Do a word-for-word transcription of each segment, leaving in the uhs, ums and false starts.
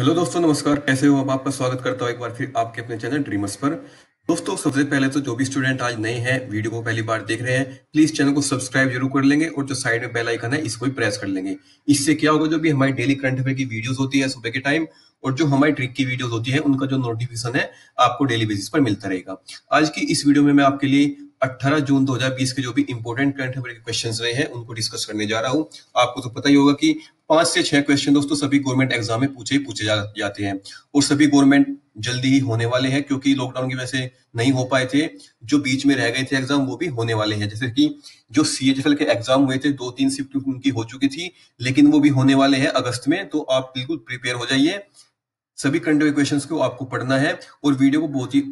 Hello दोस्तों, नमस्कार। कैसे हो आप? आपका स्वागत करता हूँ एक बार फिर आपके अपने चैनल ड्रीमर्स पर। दोस्तों, सबसे पहले तो जो भी स्टूडेंट आज नए हैं, वीडियो को पहली बार देख रहे हैं, प्लीज चैनल को सब्सक्राइब जरूर कर लेंगे और जो साइड में बेल आइकन है इसको भी प्रेस कर लेंगे। इससे क्या होगा, जो भी हमारी डेली करंट अफेयर की वीडियोस होती है सुबह के टाइम और जो हमारी ट्रिक की वीडियोस होती है उनका जो नोटिफिकेशन है आपको डेली बेसिस पर मिलता रहेगा। आज की इस वीडियो में मैं आपके लिए अठारह जून दो हज़ार बीस के जो भी इंपॉर्टेंट करंट अफेयर के क्वेश्चंस रहे हैं उनको डिस्कस करने जा रहा हूं। आपको तो पता ही होगा कि पांच से छह क्वेश्चन दोस्तों सभी गवर्नमेंट एग्जाम में पूछे ही पूछे जा, जाते हैं और सभी गवर्नमेंट जल्दी ही होने वाले हैं, क्योंकि लॉकडाउन की वजह से नहीं हो पाए थे। जो बीच में रह गए थे एग्जाम वो भी होने वाले हैं, जैसे कि जो सीएचएसएल के एग्जाम हुए थे, दो तीन शिफ्ट उनकी हो चुकी थी, लेकिन वो भी होने वाले हैं अगस्त में। तो आप बिल्कुल प्रिपेयर हो जाइए। सभी करंट अफेयर क्वेश्चंस को आपको पढ़ना है और वीडियो को बहुत ही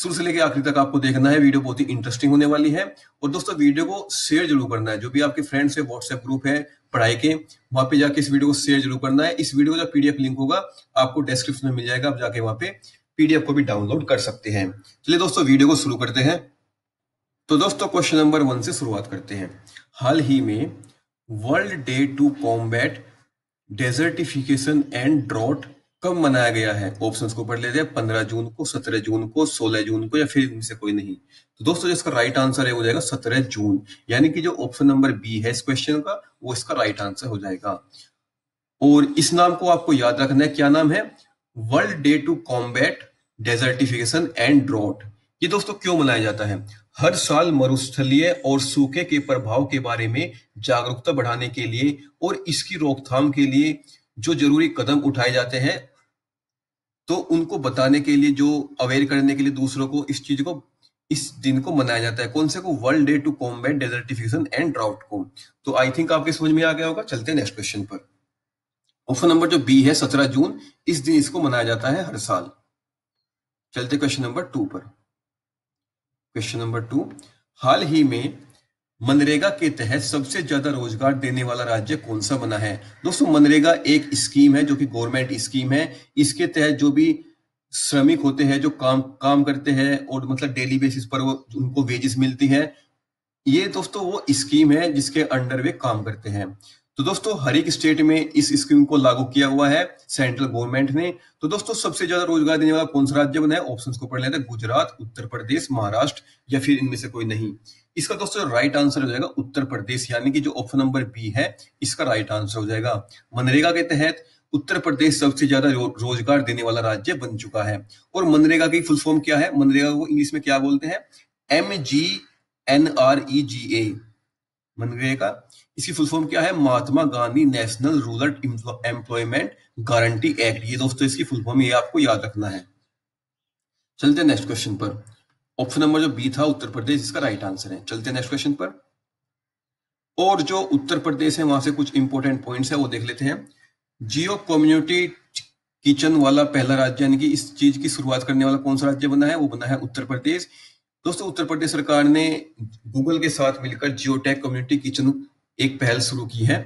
शुरू से लेकर आखिर तक आपको देखना है। वीडियो बहुत ही इंटरेस्टिंग होने वाली है। और दोस्तों, वीडियो को शेयर जरूर करना है। जो भी आपके फ्रेंड्स है, व्हाट्सएप ग्रुप है पढ़ाई के, वहां पे जाके इस वीडियो को शेयर जरूर करना है। इस वीडियो का पीडीएफ लिंक होगा, आपको डिस्क्रिप्शन में मिल जाएगा, आप जाके वहां पे पीडीएफ को भी डाउनलोड कर सकते हैं। चलिए दोस्तों, वीडियो को शुरू करते हैं। तो दोस्तों, क्वेश्चन नंबर वन से शुरुआत करते हैं। हाल ही में world day to combat desertification and drought कब मनाया गया है? ऑप्शंस को पढ़ लेते हैं। पंद्रह जून को, सत्रह जून को, सोलह जून को, या फिर इनमें से कोई नहीं। तो दोस्तों, इसका राइट आंसर है हो जाएगा सत्रह जून, यानी कि जो ऑप्शन नंबर बी है इस क्वेश्चन का वो इसका राइट आंसर हो जाएगा। और इस नाम को आपको याद रखना है। क्या नाम है? World day to combat desertification and drought. ये दोस्तों क्यों मनाया जाता है? हर साल मरुस्थलीय और सूखे के प्रभाव के बारे में जागरूकता बढ़ाने के लिए और इसकी रोकथाम के लिए जो जरूरी कदम उठाए जाते हैं, तो उनको बताने के लिए, जो अवेयर करने के लिए दूसरों को, इस चीज को, इस दिन को मनाया जाता है। कौन से को? World day to combat desertification and drought को। तो आई थिंक आपके समझ में आ गया होगा। चलते हैं नेक्स्ट क्वेश्चन पर। ऑप्शन नंबर जो बी है सत्रह जून, इस दिन इसको मनाया जाता है हर साल। चलते क्वेश्चन नंबर टू पर। क्वेश्चन नंबर टू, हाल ही में मनरेगा के तहत सबसे ज्यादा रोजगार देने वाला राज्य कौन सा बना है? दोस्तों, मनरेगा एक स्कीम है जो कि गवर्नमेंट स्कीम है। इसके तहत जो भी श्रमिक होते हैं, जो काम काम करते हैं और मतलब डेली बेसिस पर वो उनको वेजेस मिलती है, ये दोस्तों वो स्कीम है जिसके अंडर वे काम करते हैं। तो दोस्तों, हर एक स्टेट में इस स्कीम को लागू किया हुआ है सेंट्रल गवर्नमेंट ने। तो दोस्तों, सबसे ज्यादा रोजगार देने वाला कौन सा राज्य बना है? ऑप्शंस को पढ़ लेते हैं। गुजरात, उत्तर प्रदेश, महाराष्ट्र, या फिर इनमें से कोई नहीं। इसका दोस्तों राइट आंसर हो जाएगा उत्तर प्रदेश, यानी कि जो ऑप्शन नंबर बी है इसका राइट आंसर हो जाएगा। मनरेगा के तहत उत्तर प्रदेश सबसे ज्यादा रोजगार देने वाला राज्य बन चुका है। और मनरेगा की फुल फॉर्म क्या है? मनरेगा को इंग्लिश में क्या बोलते हैं? M G N R E G A. मनरेगा, इसकी फुल फॉर्म क्या है? Mahatma Gandhi national rural employment guarantee act. ये दोस्तों इसकी फुल फॉर्म, ये आपको याद रखना है। चलते हैं नेक्स्ट क्वेश्चन पर। ऑप्शन नंबर जो बी था उत्तर प्रदेश, इसका राइट आंसर है। चलते हैं नेक्स्ट क्वेश्चन पर। और जो उत्तर प्रदेश है वहां से कुछ इंपॉर्टेंट पॉइंट्स है वो देख लेते हैं। जियो कम्युनिटी किचन वाला पहला राज्य, यानी कि इस चीज की शुरुआत करने वाला कौन सा राज्य बना है? वो बना है उत्तर प्रदेश। दोस्तों, उत्तर प्रदेश सरकार ने गूगल के साथ मिलकर जियो टेक कम्युनिटी किचन एक पहल शुरू की है।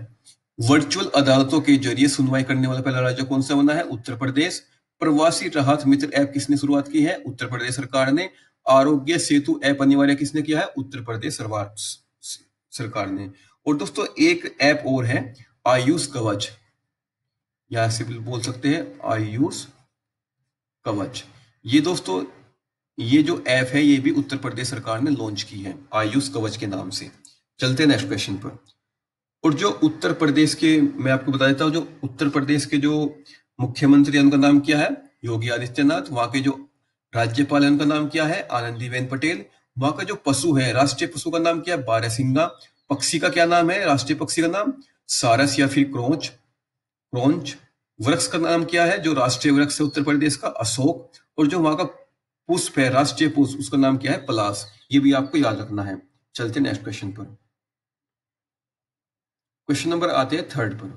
वर्चुअल अदालतों के जरिए सुनवाई करने वाला पहला राज्य कौन सा बना है? उत्तर प्रदेश। प्रवासी राहत मित्र ऐप किसने शुरुआत की है? उत्तर प्रदेश सरकार ने। आरोग्य सेतु ऐप अनिवार्य किसने किया है? उत्तर प्रदेश सरकार ने। और दोस्तों, एक ऐप और है आयुष कवच, या सिंपल बोल सकते हैं आयुष कवच। ये दोस्तों, ये जो ऐप है ये भी उत्तर प्रदेश सरकार ने लॉन्च की है आयुष कवच के नाम से। चलते हैं नेक्स्ट क्वेश्चन पर। और जो उत्तर प्रदेश के, मैं आपको बता देता हूँ, जो उत्तर प्रदेश के जो मुख्यमंत्री हैं उनका नाम क्या है? योगी आदित्यनाथ। वहां के जो राज्यपाल है उनका नाम क्या है? आनंदी बेन पटेल। वहां का जो पशु है, राष्ट्रीय पशु का नाम क्या है? बारहसिंगा। पक्षी का क्या नाम है? राष्ट्रीय पक्षी का नाम सारस या फिर क्रोंच। क्रोंच। वृक्ष का नाम क्या है? जो राष्ट्रीय वृक्ष है उत्तर प्रदेश का, अशोक। और जो वहां का पुष्प है, राष्ट्रीय पुष्प, उसका नाम क्या है? पलाश। ये भी आपको याद रखना है। चलते नेक्स्ट क्वेश्चन पर। क्वेश्चन नंबर आते हैं थर्ड पर।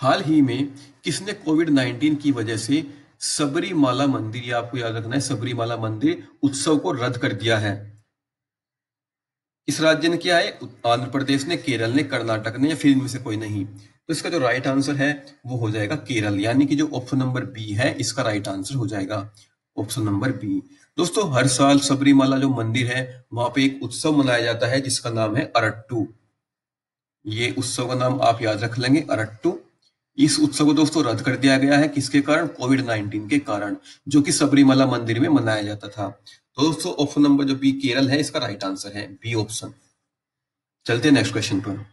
हाल ही में किसने कोविड नाइन्टीन की वजह से सबरीमाला मंदिर, ये आपको याद रखना है, सबरीमाला मंदिर उत्सव को रद्द कर दिया है? इस राज्य ने क्या है? आंध्र प्रदेश ने, केरल ने, कर्नाटक ने, या फिर इनमें से कोई नहीं। तो इसका जो राइट आंसर है वो हो जाएगा केरल, यानी कि जो ऑप्शन नंबर बी है इसका राइट आंसर हो जाएगा ऑप्शन नंबर बी। दोस्तों, हर साल सबरीमाला जो मंदिर है वहां पे एक उत्सव मनाया जाता है जिसका नाम है अरट्टू। ये उत्सव का नाम आप याद रख लेंगे, अरट्टू। इस उत्सव को दोस्तों रद्द कर दिया गया है, किसके कारण? कोविड नाइन्टीन के कारण, जो कि सबरीमाला मंदिर में मनाया जाता था। दोस्तों ऑप्शन नंबर जो बी केरल है इसका राइट आंसर है, बी ऑप्शन। चलते हैं नेक्स्ट क्वेश्चन पर।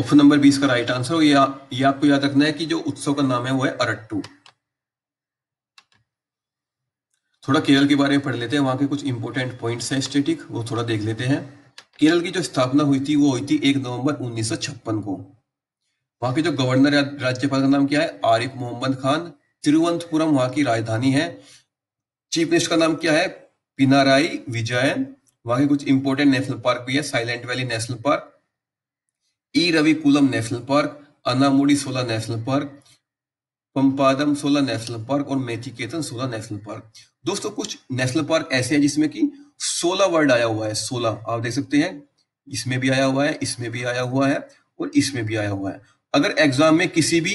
ऑप्शन नंबर बी इसका राइट आंसर। ये या, आपको याद रखना है कि जो उत्सव का नाम है वो है अरट्टू। थोड़ा केरल के बारे में पढ़ लेते हैं, वहां के कुछ इंपोर्टेंट पॉइंट्स हैं स्टैटिक, वो थोड़ा देख लेते हैं। केरल की जो स्थापना हुई थी वो हुई थी एक नवंबर उन्नीस सौ छप्पन को। वहां के जो गवर्नर या राज्यपाल का नाम क्या है? आरिफ मोहम्मद खान। तिरुवनंतपुरम वहां की राजधानी है। चीफ मिनिस्टर का नाम क्या है? पिनाराई विजयन। वहां के कुछ इंपोर्टेंट नेशनल पार्क भी है, silent valley national park, Eravikulam national park, Anamudi Shola national park, Pampadum Shola national park और मेथिकेतन शोला नेशनल पार्क। दोस्तों कुछ नेशनल पार्क ऐसे हैं जिसमें कि सोलह वर्ड आया हुआ है, सोलह आप देख सकते हैं, इसमें भी आया हुआ है, इसमें भी आया हुआ है और इसमें भी आया हुआ है। अगर एग्जाम में किसी भी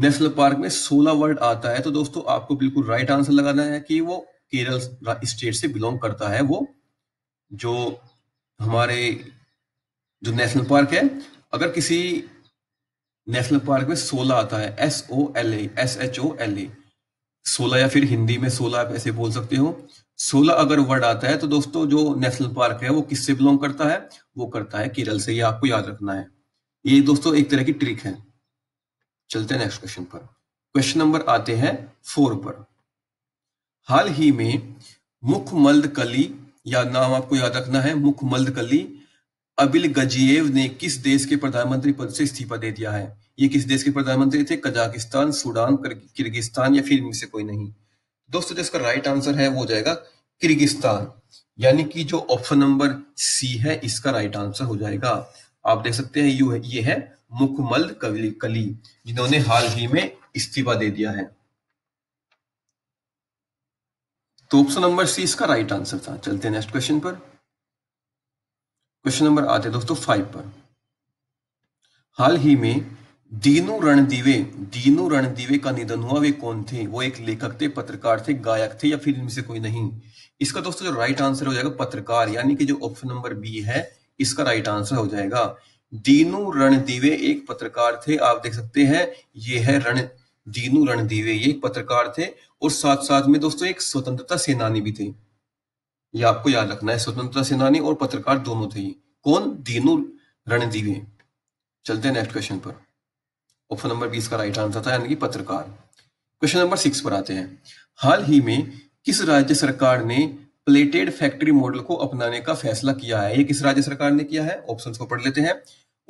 नेशनल पार्क में सोलह वर्ड आता है तो दोस्तों आपको बिल्कुल राइट आंसर लगाना है कि वो केरल स्टेट से बिलोंग करता है, वो जो हमारे जो नेशनल पार्क है। अगर किसी नेशनल पार्क में सोलह आता है, S O L A, S H O L A, सोलह या फिर हिंदी में सोलह आप ऐसे बोल सकते हो, सोलह अगर वर्ड आता है तो दोस्तों जो नेशनल पार्क है वो किससे बिलोंग करता है? वो करता है केरल से, ये आपको याद रखना है। ये दोस्तों एक तरह की ट्रिक है। चलते हैं नेक्स्ट क्वेश्चन पर। क्वेश्चन नंबर आते हैं फोर पर। हाल ही में मुखमलदकली या नाम आपको याद रखना है, मुखमलदकली अबिलगजीएव ने किस देश के प्रधानमंत्री पद से इस्तीफा दे दिया है? ये किस देश के प्रधानमंत्री थे? कजाकिस्तान, सूडान, किर्गिस्तान या फिर इनमें से कोई नहीं। दोस्तों जो इसका राइट आंसर है वो हो जाएगा किर्गिस्तान, यानी कि जो ऑप्शन नंबर सी है इसका राइट आंसर हो जाएगा। आप देख सकते हैं यू है, ये है मुखमलदकली जिन्होंने हाल ही में इस्तीफा दे दिया है, तो ऑप्शन नंबर सी इसका राइट आंसर था। चलते हैं नेक्स्ट क्वेश्चन पर। क्वेश्चन नंबर आते दोस्तों फाइव पर। हाल ही में दीनू रणदीवे दीनू रणदीवे का निधन हुआ, वे कौन थे? वो एक लेखक थे, पत्रकार थे, गायक थे या फिर इनमें से कोई नहीं। इसका दोस्तों जो राइट आंसर हो जाएगा पत्रकार, यानी कि जो ऑप्शन नंबर बी है इसका राइट आंसर हो जाएगा। दीनू रणदीवे एक पत्रकार थे, आप देख सकते हैं ये है रण दीनू रणदीवे, ये एक पत्रकार थे और साथ साथ में दोस्तों एक स्वतंत्रता सेनानी भी थे, ये आपको याद रखना है, स्वतंत्रता सेनानी और पत्रकार दोनों थे। कौन? दीनू रणदीवे। चलते हैं नेक्स्ट क्वेश्चन पर। ऑप्शन नंबर बीस का राइट आंसर था, यानी कि पत्रकार। क्वेश्चन नंबर सिक्स पर आते हैं। हाल ही में किस राज्य सरकार ने प्लेटेड फैक्ट्री मॉडल को अपनाने का फैसला किया है? ये किस राज्य सरकार ने किया है? ऑप्शंस को पढ़ लेते हैं।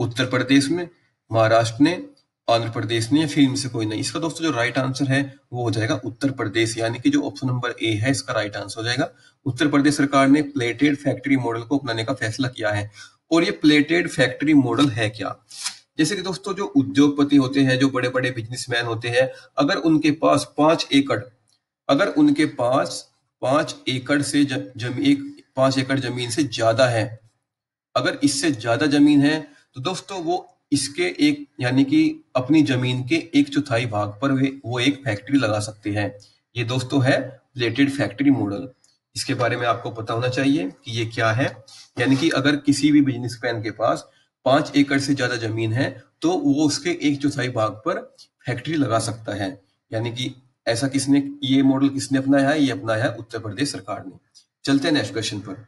उत्तर प्रदेश में, महाराष्ट्र ने, आंध्र प्रदेश ने या फिर इनमें से कोई नहीं। इसका दोस्तों जो राइट आंसर है वो हो जाएगा उत्तर प्रदेश, यानी कि जो ऑप्शन नंबर ए है इसका राइट आंसर हो जाएगा। उत्तर प्रदेश सरकार ने प्लेटेड फैक्ट्री मॉडल को अपनाने का फैसला किया है। और ये प्लेटेड फैक्ट्री मॉडल है क्या? जैसे कि दोस्तों जो उद्योगपति होते हैं, जो बड़े बड़े बिजनेसमैन होते हैं, अगर उनके पास पांच एकड़ अगर उनके पास पांच एकड़ से जमीन एक पांच एकड़ जमीन से ज्यादा है, अगर इससे ज्यादा जमीन है तो दोस्तों वो इसके एक यानी कि अपनी जमीन के एक चौथाई भाग पर वे वो एक फैक्ट्री लगा सकते हैं। ये दोस्तों है प्लेटेड फैक्ट्री मॉडल। इसके बारे में आपको पता होना चाहिए कि ये क्या है, यानी कि अगर किसी भी बिजनेसमैन के पास पांच एकड़ से ज्यादा जमीन है तो वो उसके एक चौथाई भाग पर फैक्ट्री लगा सकता है, यानी कि ऐसा किसने ये मॉडल किसने अपनाया है? ये अपनाया है उत्तर प्रदेश सरकार ने। चलते हैं नेक्स्ट क्वेश्चन पर।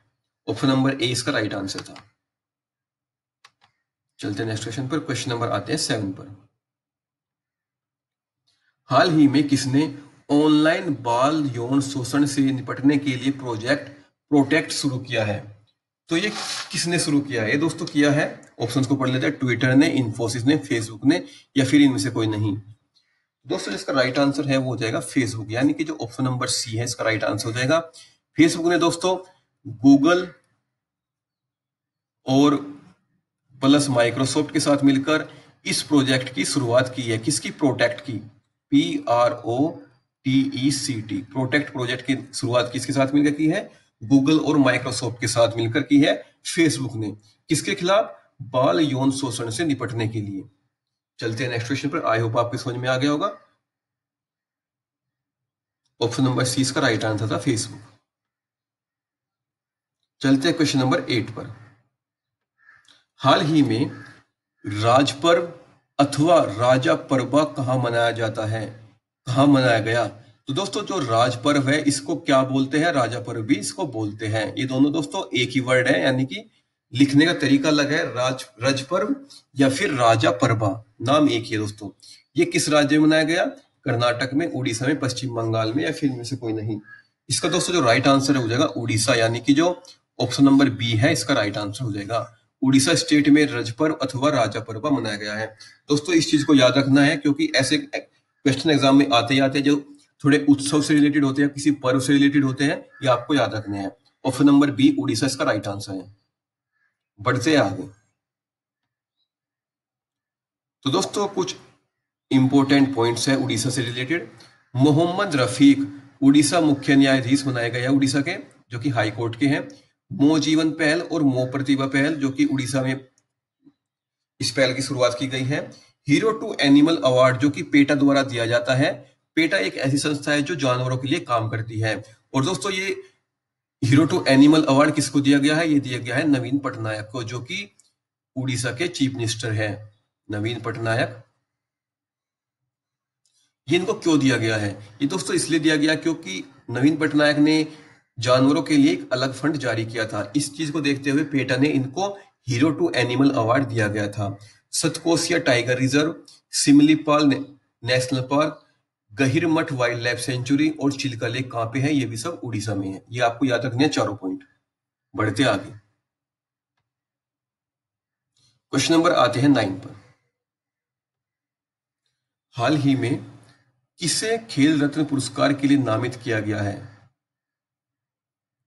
ऑप्शन नंबर ए इसका राइट आंसर था। चलते हैं नेक्स्ट क्वेश्चन पर। क्वेश्चन नंबर आते हैं सेवन पर। हाल ही में किसने ऑनलाइन बाल यौन शोषण से निपटने के लिए प्रोजेक्ट प्रोटेक्ट शुरू किया है? तो ये किसने शुरू किया है? ये दोस्तों किया है, ऑप्शंस को पढ़ लेते हैं, ट्विटर ने, इन्फोसिस ने, फेसबुक ने या फिर इनमें से कोई नहीं। दोस्तों इसका राइट आंसर है वो हो जाएगा फेसबुक, यानी कि जो ऑप्शन नंबर सी है इसका राइट आंसर हो जाएगा। फेसबुक ने दोस्तों गूगल और प्लस माइक्रोसॉफ्ट के साथ मिलकर इस प्रोजेक्ट की शुरुआत की है। किसकी? प्रोटेक्ट की, P R O T E C T, protect project की शुरुआत किसके साथ मिलकर की है? गूगल और माइक्रोसॉफ्ट के साथ मिलकर की है फेसबुक ने। किसके खिलाफ? बाल यौन शोषण से निपटने के लिए। चलते हैं नेक्स्ट क्वेश्चन पर। आई होप आपके समझ में आ गया होगा। ऑप्शन नंबर सी इसका राइट आंसर था, फेसबुक। चलते हैं क्वेश्चन नंबर एट पर। हाल ही में राज पर्व, अथवा राजा पर्व कहाँ मनाया जाता है, कहाँ मनाया गया। तो दोस्तों जो राज पर्व है इसको क्या बोलते हैं, राजा पर्व भी इसको बोलते हैं। ये दोनों दोस्तों एक ही वर्ड है, यानी कि लिखने का तरीका अलग है, राज रज पर्व या फिर राजा पर्वा, नाम एक ही है दोस्तों। ये किस राज्य में मनाया गया, कर्नाटक में, उड़ीसा में, पश्चिम बंगाल में या फिर इनमें से कोई नहीं। इसका दोस्तों जो राइट आंसर हो जाएगा उड़ीसा, यानी कि जो ऑप्शन नंबर बी है इसका राइट आंसर हो जाएगा। उड़ीसा स्टेट में रज पर्व अथवा राजा पर्व मनाया गया है। दोस्तों इस चीज को याद रखना है क्योंकि ऐसे क्वेश्चन एग्जाम में आते जाते जो थोड़े उत्सव से रिलेटेड होते हैं, किसी पर्व से रिलेटेड होते हैं, ये आपको याद रखने हैं। ऑप्शन नंबर बी उड़ीसा इसका राइट आंसर है। बढ़ते आगे तो दोस्तों कुछ इंपॉर्टेंट पॉइंट्स है उड़ीसा से रिलेटेड। मोहम्मद रफीक उड़ीसा मुख्य न्यायाधीश बनाए गए हैं उड़ीसा के, जो कि हाई कोर्ट के हैं। मो जीवन पहल और मो प्रतिभा पहल जो कि उड़ीसा में इस पहल की शुरुआत की गई है। हीरो टू एनिमल अवार्ड जो कि पेटा द्वारा दिया जाता है। पेटा एक ऐसी संस्था है जो जानवरों के लिए काम करती है। और दोस्तों ये हीरो टू एनिमल अवार्ड किसको दिया गया है, ये दिया गया है नवीन पटनायक को, जो कि उड़ीसा के चीफ मिनिस्टर हैं नवीन पटनायक। ये इनको क्यों दिया गया है, ये दोस्तों इसलिए दिया गया क्योंकि नवीन पटनायक ने जानवरों के लिए एक अलग फंड जारी किया था। इस चीज को देखते हुए पेटा ने इनको हीरो टू एनिमल अवार्ड दिया गया था। Satkosia tiger reserve, Similipal national park, Gahirmatha wildlife sanctuary और चिल्का लेक कहाँ पे है, ये भी सब उड़ीसा में है। ये आपको याद रखने हैं चारों पॉइंट। बढ़ते आगे क्वेश्चन नंबर आते हैं नाइन पर। हाल ही में किसे खेल रत्न पुरस्कार के लिए नामित किया गया है।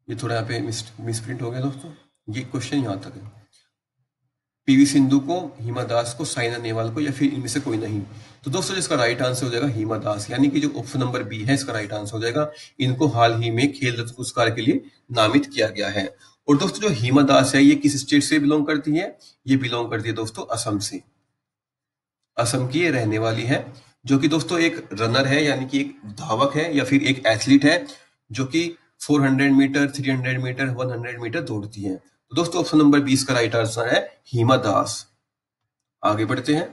ये थोड़ा यहाँ पे मिस मिसप्रिंट हो गया दोस्तों, ये क्वेश्चन यहाँ तक है। पीवी सिंधु को, हिमा दास को, साइना नेहवाल को या फिर इनमें से कोई नहीं। तो दोस्तों इसका राइट आंसर हो जाएगा हिमा दास, यानी कि जो ऑप्शन नंबर बी है इसका राइट आंसर हो जाएगा। इनको हाल ही में खेल रत्न पुरस्कार के लिए नामित किया गया है। और दोस्तों जो हिमा दास है ये किस स्टेट से बिलोंग करती है, ये बिलोंग करती है दोस्तों असम से। असम की ये रहने वाली है, जो कि दोस्तों एक रनर है, यानी कि एक धावक है या फिर एक एथलीट है, जो कि four hundred metre, three hundred metre, one hundred metre दौड़ती है। दोस्तों ऑप्शन नंबर बीस का राइट आंसर है हिमा दास। आगे बढ़ते हैं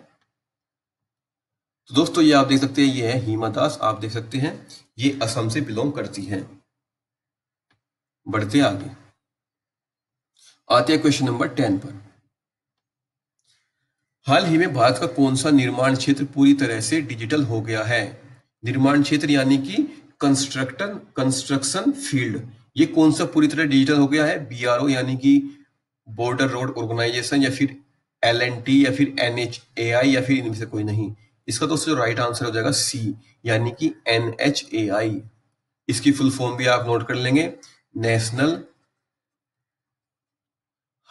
तो दोस्तों ये आप देख सकते हैं, ये है हिमा दास, आप देख सकते हैं ये असम से बिलोंग करती है। बढ़ते आगे आते हैं क्वेश्चन नंबर टेन पर। हाल ही में भारत का कौन सा निर्माण क्षेत्र पूरी तरह से डिजिटल हो गया है। निर्माण क्षेत्र यानी कि कंस्ट्रक्शन कंस्ट्रक्शन फील्ड, ये कौन सा पूरी तरह डिजिटल हो गया है। बी आर ओ यानी कि बॉर्डर रोड ऑर्गेनाइजेशन या फिर एल एन टी या फिर एन एच ए आई या फिर इनमें से कोई नहीं। इसका दोस्तों राइट आंसर हो जाएगा सी, यानी कि एन एच ए आई। इसकी फुल फॉर्म भी आप नोट कर लेंगे, national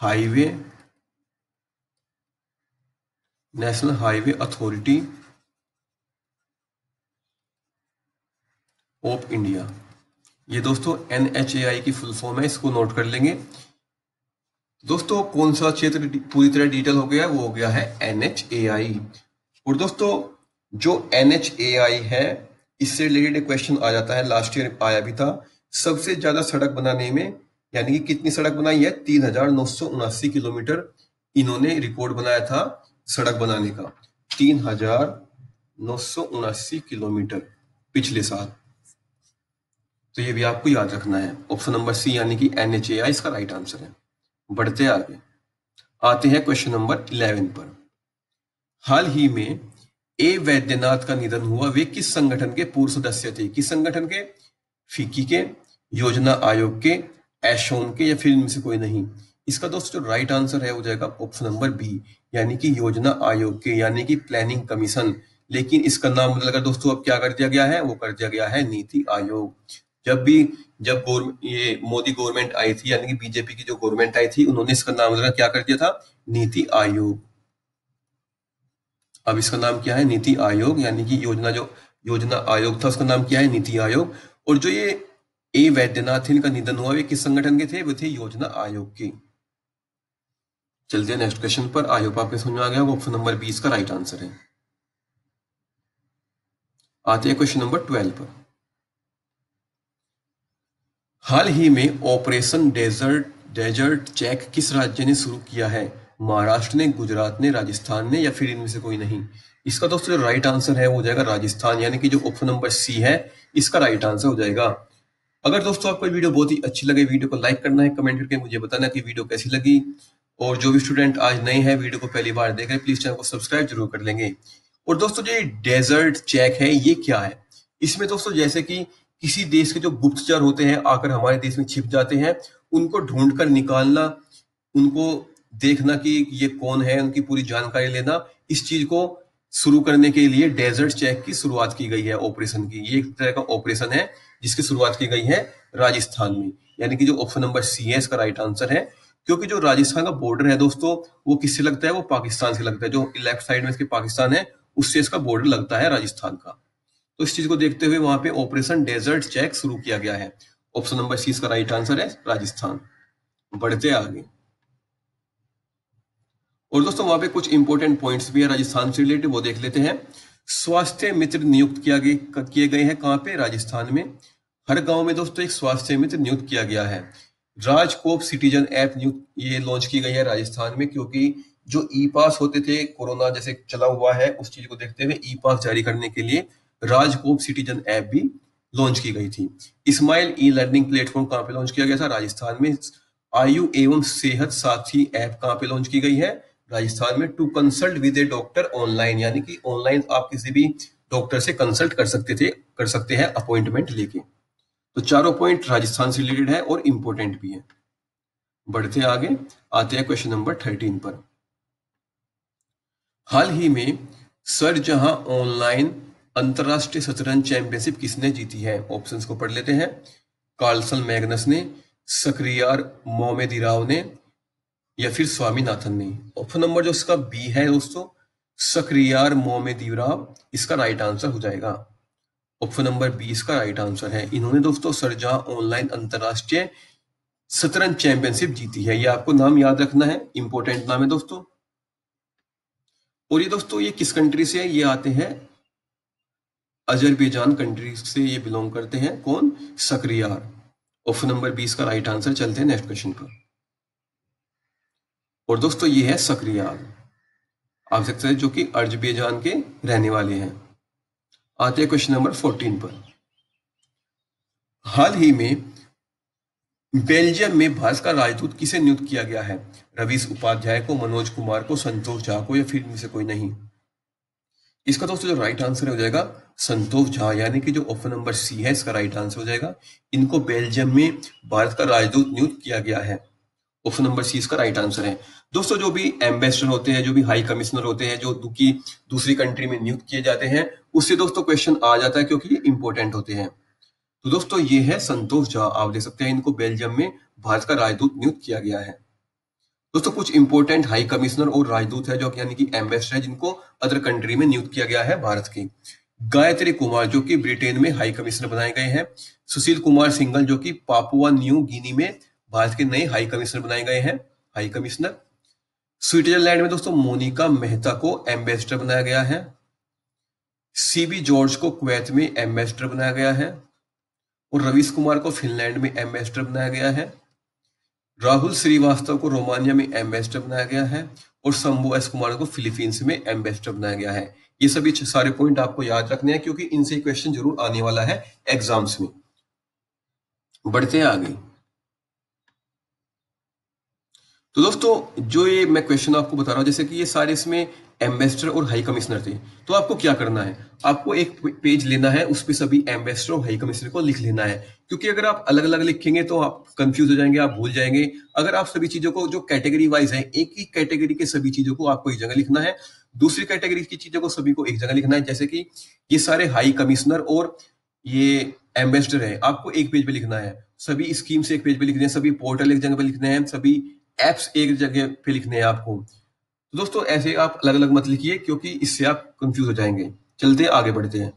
highway national highway authority of India. ये दोस्तों एन एच ए आई की फुल फॉर्म है, इसको नोट कर लेंगे। दोस्तों कौन सा क्षेत्र पूरी तरह डिजिटल हो गया है, वो हो गया है एन एच ए आई। और दोस्तों जो एन एच ए आई है इससे रिलेटेड क्वेश्चन आ जाता है, लास्ट ईयर आया भी था। सबसे ज्यादा सड़क बनाने में, यानी कि कितनी सड़क बनाई है, तीन हजार नौ सौ उनासी किलोमीटर इन्होंने रिकॉर्ड बनाया था सड़क बनाने का, तीन हजार नौ सौ उनासी किलोमीटर पिछले साल। तो ये भी आपको याद रखना है। ऑप्शन नंबर सी यानी कि एन एच ए आई इसका राइट आंसर है। बढ़ते आगे आते हैं क्वेश्चन नंबर इलेवन पर। हाल ही में ए वैद्यनाथ का निधन हुआ, वे किस संगठन के पूर्व सदस्य थे। किस संगठन के, फिक्की के, योजना आयोग के, एशोन के या फिर इनमें से कोई नहीं। इसका दोस्तों राइट आंसर है हो जाएगा ऑप्शन नंबर बी, यानी कि योजना आयोग के, यानी कि प्लानिंग कमीशन। लेकिन इसका नाम बदलकर दोस्तों अब क्या कर दिया गया है, वो कर दिया गया है नीति आयोग। जब भी जब ये मोदी गवर्नमेंट आई थी, यानी कि बीजेपी की जो गवर्नमेंट आई थी, उन्होंने इसका नाम बदलकर क्या कर दिया था, नीति आयोग। अब इसका नाम क्या है, नीति आयोग, यानी कि योजना जो योजना आयोग था उसका नाम क्या है, नीति आयोग। और जो ये ए वैद्यनाथ इनका निधन हुआ, वे किस संगठन के थे, वे थे योजना आयोग के। चलते हैं नेक्स्ट क्वेश्चन पर। आई होप आपके समझ में आ गया, ऑप्शन नंबर बीस का राइट आंसर है। आते हैं क्वेश्चन नंबर ट्वेल्व पर। हाल ही में ऑपरेशन डेजर्ट डेजर्ट चेक किस राज्य ने शुरू किया है। महाराष्ट्र ने, गुजरात ने, राजस्थान ने या फिर इनमें से कोई नहीं। इसका दोस्तों जो राइट आंसर है वो हो जाएगा राजस्थान, यानी कि जो ऑप्शन नंबर सी है इसका राइट आंसर हो जाएगा। अगर दोस्तों आपको वीडियो बहुत ही अच्छी लगे, वीडियो को लाइक करना है, कमेंट करके मुझे बताना कि वीडियो कैसी लगी, और जो भी स्टूडेंट आज नए हैं वीडियो को पहली बार देख रहे हैं प्लीज चैनल को सब्सक्राइब जरूर कर लेंगे। और दोस्तों जो डेजर्ट चेक है ये क्या है, इसमें दोस्तों जैसे कि किसी देश के जो गुप्तचर होते हैं आकर हमारे देश में छिप जाते हैं, उनको ढूंढकर निकालना, उनको देखना कि ये कौन है, उनकी पूरी जानकारी लेना, इस चीज को शुरू करने के लिए डेजर्ट चेक की शुरुआत की गई है ऑपरेशन की। ये एक तरह का ऑपरेशन है जिसकी शुरुआत की गई है राजस्थान में, यानी कि जो ऑप्शन नंबर सी है इसका राइट आंसर है, क्योंकि जो राजस्थान का बॉर्डर है दोस्तों वो किससे लगता है, वो पाकिस्तान से लगता है। जो लेफ्ट साइड में इसके पाकिस्तान है उससे इसका बॉर्डर लगता है राजस्थान का, तो इस चीज को देखते हुए वहां पे ऑपरेशन डेजर्ट चेक शुरू किया गया है। ऑप्शन नंबर सी इसका राइट आंसर है राजस्थान। बढ़ते आगे, और दोस्तों वहां पे कुछ इंपॉर्टेंट पॉइंट्स भी है राजस्थान से रिलेटेड, वो देख लेते हैं। स्वास्थ्य मित्र नियुक्त किया गए किए गए हैं कहाँ पे, राजस्थान में। हर गांव में दोस्तों एक स्वास्थ्य मित्र नियुक्त किया गया है। राजकोप सिटीजन ऐप नियुक्त ये लॉन्च की गई है राजस्थान में, क्योंकि जो ई पास होते थे कोरोना जैसे चला हुआ है उस चीज को देखते हुए ई पास जारी करने के लिए राजकोप सिटीजन ऐप भी लॉन्च की गई थी। इस्माइल ई लर्निंग प्लेटफॉर्म कहाँ पे लॉन्च किया गया था, राजस्थान में। आयु एवं सेहत साथी ऐप कहाँ पे लॉन्च की गई है, राजस्थान में। To consult with a doctor online, यानी कि ऑनलाइन आप किसी भी डॉक्टर से कंसल्ट कर सकते थे कर सकते हैं अपॉइंटमेंट लेके। तो चारों पॉइंट राजस्थान से रिलेटेड है और इंपॉर्टेंट भी है। बढ़ते आगे आते हैं क्वेश्चन नंबर थर्टीन पर। हाल ही में सरजहां ऑनलाइन अंतरराष्ट्रीय शतरंज चैंपियनशिप किसने जीती है, ऑप्शंस को पढ़ लेते हैं। कार्लसन मैग्नस ने, सक्रियार मोमेदीराव ने या फिर स्वामीनाथन ने। ऑप्शन नंबर जो इसका बी है दोस्तों, सक्रियार मोमेदीराव, इसका राइट आंसर हो जाएगा। ऑप्शन नंबर बी इसका राइट आंसर है। इन्होंने दोस्तों सरजहां ऑनलाइन अंतरराष्ट्रीय शतरंज चैंपियनशिप जीती है। यह आपको नाम याद रखना है, इंपॉर्टेंट नाम है दोस्तों। और ये दोस्तों ये किस कंट्री से है, ये आते हैं अजरबैजान कंट्री से, ये बिलोंग करते हैं कौन, सक्रियार। ऑप्शन नंबर बीस का राइट आंसर। चलते हैं नेक्स्ट क्वेश्चन पर, और दोस्तों ये है सक्रियार, आप सकते हैं, जो कि अजरबैजान के रहने वाले हैं। आते हैं क्वेश्चन नंबर फोर्टीन पर। हाल ही में बेल्जियम में भारत का राजदूत किसे नियुक्त किया गया है, रवीश उपाध्याय को, मनोज कुमार को, संतोष झा को या फिर इनमें से कोई नहीं। इसका दोस्तों जो राइट आंसर हो जाएगा संतोष झा, यानी कि जो ऑप्शन नंबर सी है इसका राइट आंसर हो जाएगा। इनको बेल्जियम में भारत का राजदूत नियुक्त किया गया है। ऑप्शन नंबर सी इसका राइट आंसर है। दोस्तों जो भी एम्बेसडर होते हैं, जो भी हाई कमिश्नर होते हैं, जो की दूसरी कंट्री में नियुक्त किए जाते हैं, उससे दोस्तों क्वेश्चन आ जाता है क्योंकि ये इंपॉर्टेंट होते हैं। तो दोस्तों ये है संतोष झा, आप देख सकते हैं, इनको बेल्जियम में भारत का राजदूत नियुक्त किया गया है। दोस्तों कुछ इंपोर्टेंट हाई कमिश्नर और राजदूत है जो यानी कि एम्बेसडर है, जिनको अदर कंट्री में नियुक्त किया गया है भारत के। गायत्री कुमार जो कि ब्रिटेन में हाई कमिश्नर बनाए गए हैं। सुशील कुमार सिंघल जो कि पापुआ न्यू गिनी में भारत के नए हाई कमिश्नर बनाए गए हैं, हाई कमिश्नर। स्विट्जरलैंड में दोस्तों मोनिका मेहता को एम्बेसडर बनाया गया है। सीबी जॉर्ज को कुवैत में एम्बेसडर बनाया गया है, और रवीश कुमार को फिनलैंड में एम्बेसडर बनाया गया है। राहुल श्रीवास्तव को रोमानिया में एम्बेसडर बनाया गया है, और शंभू एस कुमार को फिलीपींस में एम्बेसडर बनाया गया है। ये सभी सारे पॉइंट आपको याद रखने हैं क्योंकि इनसे क्वेश्चन जरूर आने वाला है एग्जाम्स में। बढ़ते हैं आगे। तो दोस्तों जो ये मैं क्वेश्चन आपको बता रहा हूं, जैसे कि ये सारे इसमें एम्बेसडर और हाई कमिश्नर थे, तो आपको क्या करना है, आपको एक पेज लेना है, उस पर सभी एम्बेसडर और हाई कमिश्नर को लिख लेना है। क्योंकि अगर आप अलग अलग लिखेंगे तो आप कंफ्यूज हो जाएंगे, आप भूल जाएंगे। अगर आप सभी चीजों को जो कैटेगरी वाइज है, एक ही कैटेगरी के सभी चीजों को आपको एक जगह लिखना है, दूसरी कैटेगरी की चीजों को सभी को एक जगह लिखना है। जैसे कि ये सारे हाई कमिश्नर और ये एम्बेसडर है, आपको एक पेज पे लिखना है। सभी स्कीम से एक पेज पे लिखने हैं, सभी पोर्टल एक जगह पे लिखने हैं, सभी एप्स एक जगह पे लिखने हैं आपको। तो दोस्तों ऐसे आप अलग अलग मत लिखिए क्योंकि इससे आप कंफ्यूज हो जाएंगे। चलते आगे बढ़ते हैं।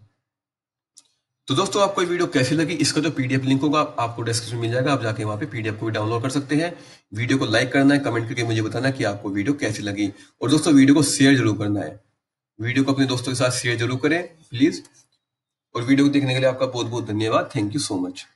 तो दोस्तों आपको ये वीडियो कैसी लगी, इसका जो पीडीएफ लिंक होगा आपको डिस्क्रिप्शन मिल जाएगा, आप जाके वहां पे पीडीएफ को भी डाउनलोड कर सकते हैं। वीडियो को लाइक करना है, कमेंट करके मुझे बताना कि आपको वीडियो कैसी लगी, और दोस्तों वीडियो को शेयर जरूर करना है, वीडियो को अपने दोस्तों के साथ शेयर जरूर करें प्लीज। और वीडियो को देखने के लिए आपका बहुत बहुत धन्यवाद, थैंक यू सो मच।